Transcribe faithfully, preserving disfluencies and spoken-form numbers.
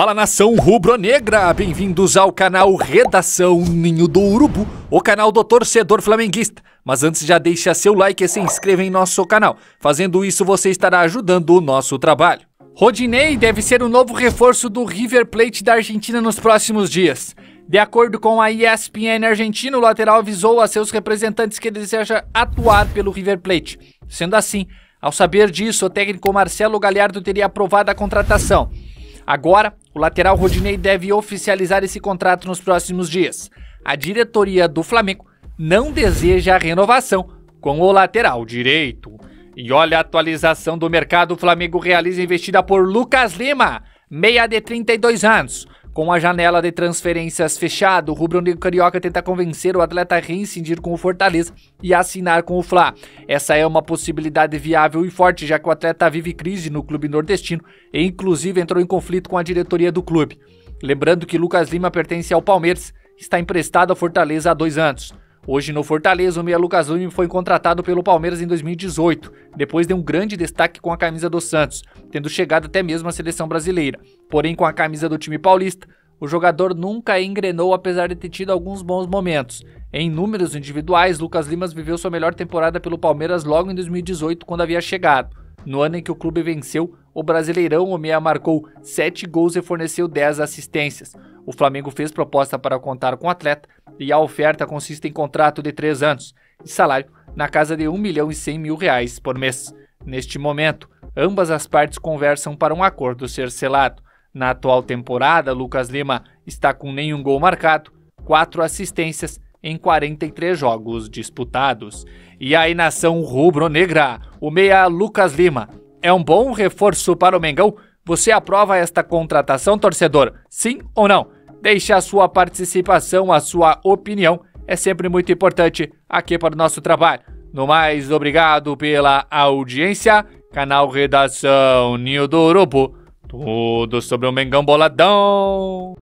Fala, nação rubro-negra! Bem-vindos ao canal Redação Ninho do Urubu, o canal do torcedor flamenguista. Mas antes, já deixa seu like e se inscreva em nosso canal. Fazendo isso, você estará ajudando o nosso trabalho. Rodinei deve ser o novo reforço do River Plate da Argentina nos próximos dias. De acordo com a E S P N Argentina, o lateral avisou a seus representantes que ele deseja atuar pelo River Plate. Sendo assim, ao saber disso, o técnico Marcelo Gallardo teria aprovado a contratação. Agora, o lateral Rodinei deve oficializar esse contrato nos próximos dias. A diretoria do Flamengo não deseja a renovação com o lateral direito. E olha a atualização do mercado, o Flamengo realiza investida por Lucas Lima, meia de trinta e dois anos. Com a janela de transferências fechada, o rubro-negro carioca tenta convencer o atleta a reincindir com o Fortaleza e assinar com o Fla. Essa é uma possibilidade viável e forte, já que o atleta vive crise no clube nordestino e inclusive entrou em conflito com a diretoria do clube. Lembrando que Lucas Lima pertence ao Palmeiras, está emprestado ao Fortaleza há dois anos. Hoje no Fortaleza, o meia Lucas Lima foi contratado pelo Palmeiras em dois mil e dezoito, depois de um grande destaque com a camisa do Santos, tendo chegado até mesmo à seleção brasileira. Porém, com a camisa do time paulista, o jogador nunca engrenou, apesar de ter tido alguns bons momentos. Em números individuais, Lucas Lima viveu sua melhor temporada pelo Palmeiras logo em dois mil e dezoito, quando havia chegado. No ano em que o clube venceu o Brasileirão, o meia marcou sete gols e forneceu dez assistências. O Flamengo fez proposta para contar com o atleta e a oferta consiste em contrato de três anos e salário na casa de um milhão e cem mil reais por mês. Neste momento, ambas as partes conversam para um acordo ser selado. Na atual temporada, Lucas Lima está com nenhum gol marcado, quatro assistências em quarenta e três jogos disputados. E aí, nação rubro-negra, o meia Lucas Lima é um bom reforço para o Mengão? Você aprova esta contratação, torcedor? Sim ou não? Deixe a sua participação, a sua opinião, é sempre muito importante aqui para o nosso trabalho. No mais, obrigado pela audiência. Canal Redação Ninho do Urubu, tudo sobre o Mengão boladão.